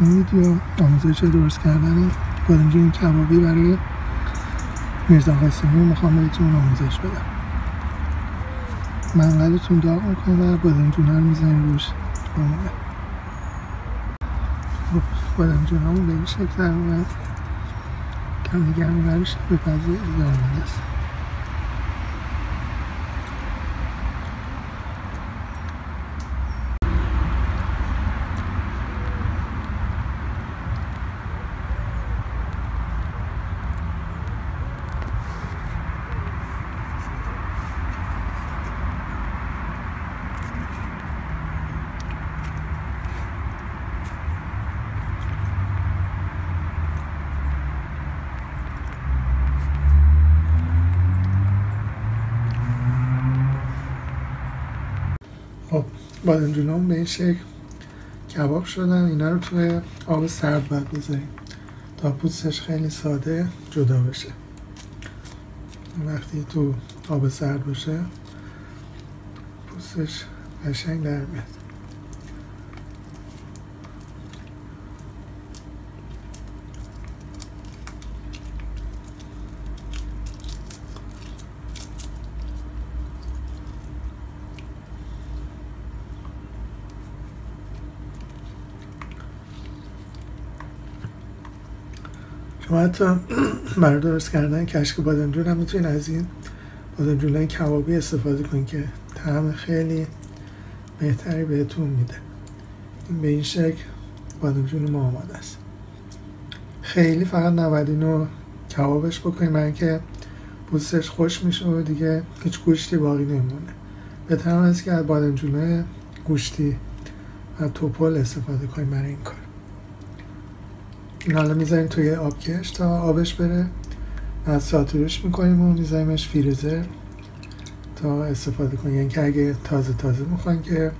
میتونید یا آموزش درست کردن بادمجون کبابی برای میرزاقاسمی میخوام بهتون آموزش بدم. منقلتون داغ میکنه و بادمجون رو میزنید روش بمونه. بادمجون همون به این شکل در اومد، کم دیگر میبرش به پذیر در اومده است. خب بادمجونام به این شکل کباب شدن. اینا رو توی آب سرد باید بذاریم تا پوستش خیلی ساده جدا بشه. وقتی تو آب سرد باشه پوستش قشنگ در میاد. شما حتی برای درست کردن کشک بادمجون هم میتونید از این بادمجونهای کبابی استفاده کنید که طعم خیلی بهتری بهتون میده. به این شکل بادمجون ما آماده است. خیلی فقط نباید اینو کبابش بکنید، برای اینکه پوستش خشک میشه و دیگه هیچ گوشتی باقی نمیمونه. بهتر است که از بادمجونهای گوشتی و توپل استفاده کنید برای این کار. این حالا میذاریم توی آبکش تا آبش بره، از ساتورش میکنیم و میذاریمش فریزر تا استفاده کنیم. یعنی که اگه تازه میخواین که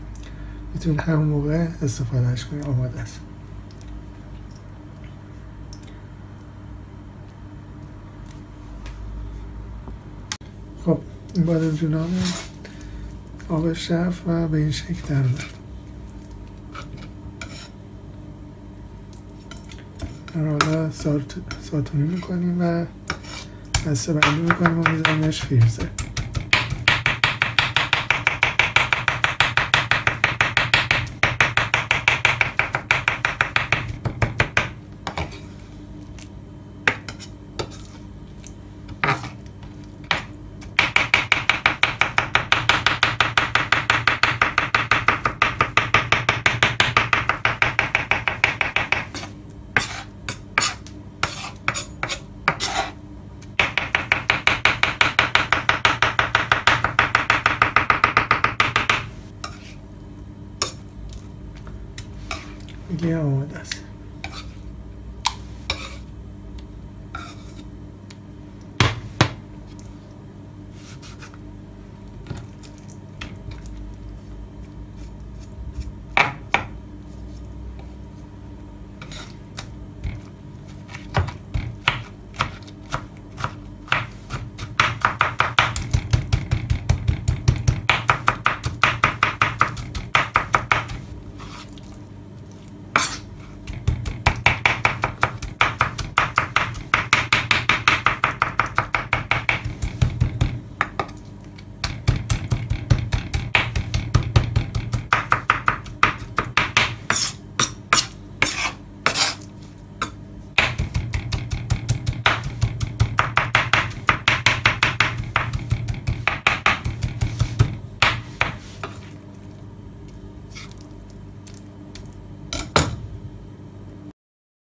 میتونید همون موقع استفادهش کنیم. آماده است. خب این بادمجون هم آبش رفت و به این شکل در اومد. حالا ساتونی میکنیم و دسته بندی میکنیم و میزنیمش فریزر. دیگه آماده است.